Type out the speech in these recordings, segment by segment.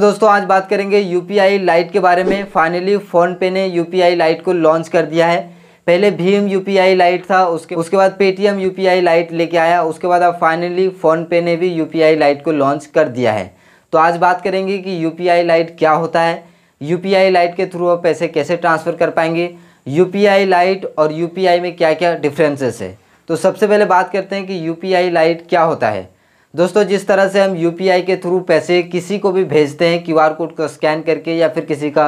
दोस्तों आज बात करेंगे यूपीआई लाइट के बारे में। फाइनली फ़ोनपे ने यूपीआई लाइट को लॉन्च कर दिया है। पहले भीम यूपीआई लाइट था, उसके बाद पेटीएम यूपीआई लाइट लेके आया, उसके बाद अब फाइनली फ़ोनपे ने भी यूपीआई लाइट को लॉन्च कर दिया है। तो आज बात करेंगे कि यूपीआई लाइट क्या होता है, यूपीआई लाइट के थ्रू आप पैसे कैसे ट्रांसफ़र कर पाएंगे, यूपीआई लाइट और यूपीआई में क्या क्या डिफरेंसेस है। तो सबसे पहले बात करते हैं कि यूपीआई लाइट क्या होता है। दोस्तों जिस तरह से हम यूपीआई के थ्रू पैसे किसी को भी भेजते हैं क्यूआर कोड को स्कैन करके या फिर किसी का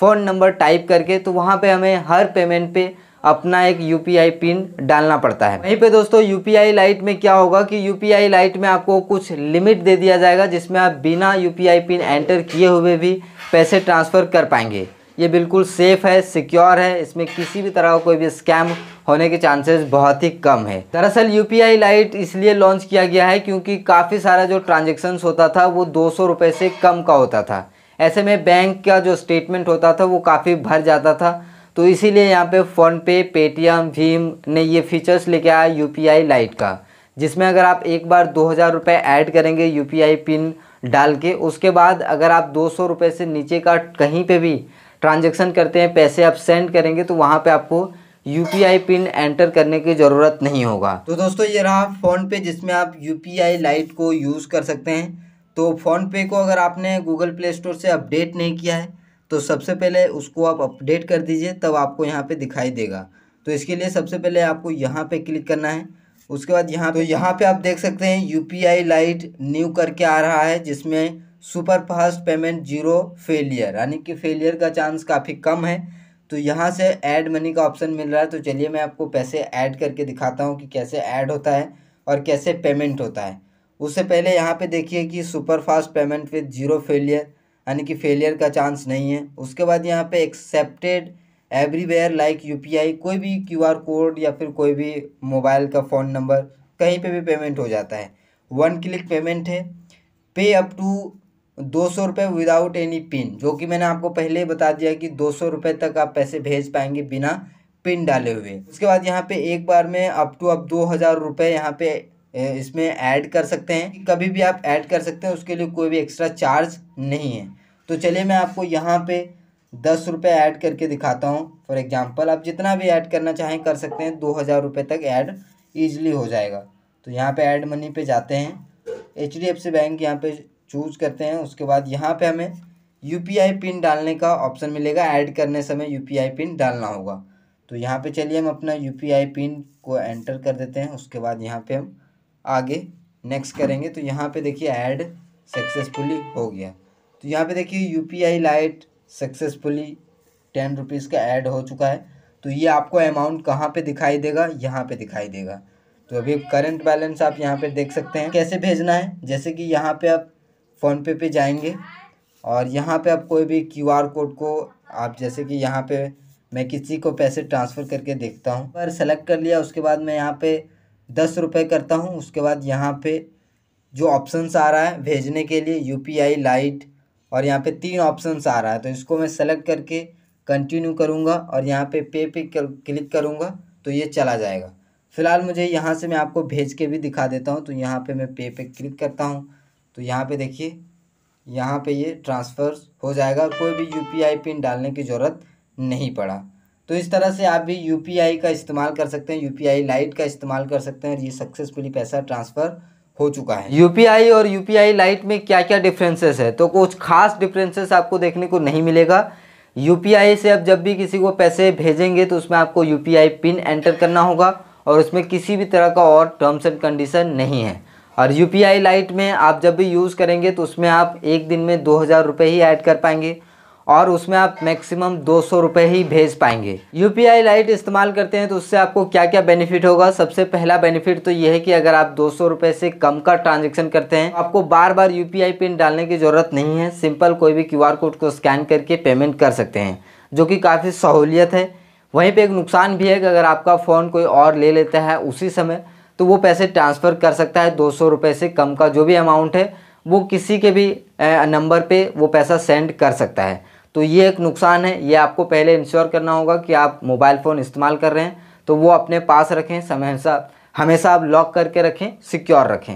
फ़ोन नंबर टाइप करके, तो वहाँ पे हमें हर पेमेंट पे अपना एक यूपीआई पिन डालना पड़ता है। वहीं पे दोस्तों यूपीआई लाइट में क्या होगा कि यूपीआई लाइट में आपको कुछ लिमिट दे दिया जाएगा जिसमें आप बिना यूपीआई पिन एंटर किए हुए भी पैसे ट्रांसफ़र कर पाएंगे। ये बिल्कुल सेफ़ है, सिक्योर है, इसमें किसी भी तरह का कोई भी स्कैम होने के चांसेस बहुत ही कम है। दरअसल यूपीआई लाइट इसलिए लॉन्च किया गया है क्योंकि काफ़ी सारा जो ट्रांजैक्शंस होता था वो 200 रुपये से कम का होता था। ऐसे में बैंक का जो स्टेटमेंट होता था वो काफ़ी भर जाता था, तो इसीलिए यहाँ पे फ़ोनपे, पेटीएम, भीम ने ये फीचर्स लेके आया यूपीआई लाइट का, जिसमें अगर आप एक बार 2000 रुपये ऐड करेंगे यूपीआई पिन डाल के, उसके बाद अगर आप 200 रुपये से नीचे का कहीं पर भी ट्रांजैक्शन करते हैं, पैसे आप सेंड करेंगे, तो वहाँ पे आपको यूपीआई पिन एंटर करने की ज़रूरत नहीं होगा। तो दोस्तों ये रहा फ़ोनपे जिसमें आप यूपीआई लाइट को यूज़ कर सकते हैं। तो फ़ोनपे को अगर आपने गूगल प्ले स्टोर से अपडेट नहीं किया है तो सबसे पहले उसको आप अपडेट कर दीजिए, तब आपको यहाँ पे दिखाई देगा। तो इसके लिए सबसे पहले आपको यहाँ पे क्लिक करना है, उसके बाद यहाँ पे आप देख सकते हैं यूपीआई लाइट न्यू करके आ रहा है, जिसमें super fast payment, zero failure, यानी कि फेलियर का चांस काफ़ी कम है। तो यहाँ से ऐड मनी का ऑप्शन मिल रहा है। तो चलिए मैं आपको पैसे ऐड करके दिखाता हूँ कि कैसे ऐड होता है और कैसे पेमेंट होता है। उससे पहले यहाँ पे देखिए कि super fast payment with zero failure, यानी कि फेलियर का चांस नहीं है। उसके बाद यहाँ पे एक्सेप्टेड एवरीवेयर लाइक यूपीआई, कोई भी क्यूआर कोड या फिर कोई भी मोबाइल का फ़ोन नंबर कहीं पर भी पेमेंट हो जाता है। वन क्लिक पेमेंट है। पे अप टू 200 रुपये विदाउट एनी पिन, जो कि मैंने आपको पहले ही बता दिया कि 200 रुपये तक आप पैसे भेज पाएंगे बिना पिन डाले हुए। उसके बाद यहाँ पे एक बार में अप टू आप 2000 रुपये यहाँ पे इसमें ऐड कर सकते हैं, कभी भी आप ऐड कर सकते हैं, उसके लिए कोई भी एक्स्ट्रा चार्ज नहीं है। तो चलिए मैं आपको यहाँ पे 10 रुपये ऐड करके दिखाता हूँ। फॉर एग्ज़ाम्पल आप जितना भी ऐड करना चाहें कर सकते हैं, 2000 रुपये तक ऐड ईजिली हो जाएगा। तो यहाँ पर ऐड मनी पर जाते हैं, HDFC बैंक यहाँ पर चूज़ करते हैं। उसके बाद यहाँ पे हमें यूपीआई पिन डालने का ऑप्शन मिलेगा, ऐड करने समय यूपीआई पिन डालना होगा। तो यहाँ पे चलिए हम अपना यूपीआई पिन को एंटर कर देते हैं। उसके बाद यहाँ पे हम आगे नेक्स्ट करेंगे। तो यहाँ पे देखिए ऐड सक्सेसफुली हो गया। तो यहाँ पे देखिए यूपीआई लाइट सक्सेसफुली 10 रुपीज़ का ऐड हो चुका है। तो ये आपको अमाउंट कहाँ पर दिखाई देगा, यहाँ पर दिखाई देगा। तो अभी करेंट बैलेंस आप यहाँ पर देख सकते हैं। कैसे भेजना है, जैसे कि यहाँ पर आप फ़ोनपे पे जाएंगे और यहाँ पे आप कोई भी क्यूआर कोड को आप, जैसे कि यहाँ पे मैं किसी को पैसे ट्रांसफ़र करके देखता हूँ पर सेलेक्ट कर लिया। उसके बाद मैं यहाँ पे 10 रुपये करता हूँ। उसके बाद यहाँ पे जो ऑप्शंस आ रहा है भेजने के लिए यूपीआई लाइट, और यहाँ पे 3 ऑप्शंस आ रहा है, तो इसको मैं सेलेक्ट करके कंटिन्यू करूँगा और यहाँ पे पे क्लिक करूँगा तो ये चला जाएगा। फ़िलहाल मुझे यहाँ से मैं आपको भेज के भी दिखा देता हूँ। तो यहाँ पर मैं पे क्लिक करता हूँ, तो यहाँ पे देखिए यहाँ पे ये ट्रांसफ़र हो जाएगा, कोई भी यूपीआई पिन डालने की ज़रूरत नहीं पड़ा। तो इस तरह से आप भी यूपीआई का इस्तेमाल कर सकते हैं, यूपीआई लाइट का इस्तेमाल कर सकते हैं, और ये सक्सेसफुली पैसा ट्रांसफ़र हो चुका है। यूपीआई और यूपीआई लाइट में क्या क्या डिफरेंसेस है, तो कुछ खास डिफरेंसेस आपको देखने को नहीं मिलेगा। यूपीआई से आप जब भी किसी को पैसे भेजेंगे तो उसमें आपको यूपीआई पिन एंटर करना होगा और उसमें किसी भी तरह का और टर्म्स एंड कंडीशन नहीं है। और यूपीआई लाइट में आप जब भी यूज़ करेंगे तो उसमें आप एक दिन में 2000 रुपये ही ऐड कर पाएंगे और उसमें आप मैक्सिमम 200 रुपये ही भेज पाएंगे। यूपीआई लाइट इस्तेमाल करते हैं तो उससे आपको क्या क्या बेनिफिट होगा। सबसे पहला बेनिफिट तो ये है कि अगर आप 200 रुपये से कम का ट्रांजैक्शन करते हैं, आपको बार बार यूपीआई पिन डालने की ज़रूरत नहीं है। सिंपल कोई भी क्यूआर कोड को स्कैन करके पेमेंट कर सकते हैं, जो कि काफ़ी सहूलियत है। वहीं पर एक नुकसान भी है कि अगर आपका फ़ोन कोई और ले लेता है उसी समय, तो वो पैसे ट्रांसफ़र कर सकता है। 200 रुपये से कम का जो भी अमाउंट है वो किसी के भी नंबर पे वो पैसा सेंड कर सकता है। तो ये एक नुकसान है, ये आपको पहले इंश्योर करना होगा कि आप मोबाइल फ़ोन इस्तेमाल कर रहे हैं तो वो अपने पास रखें, हमेशा आप लॉक करके रखें, सिक्योर रखें।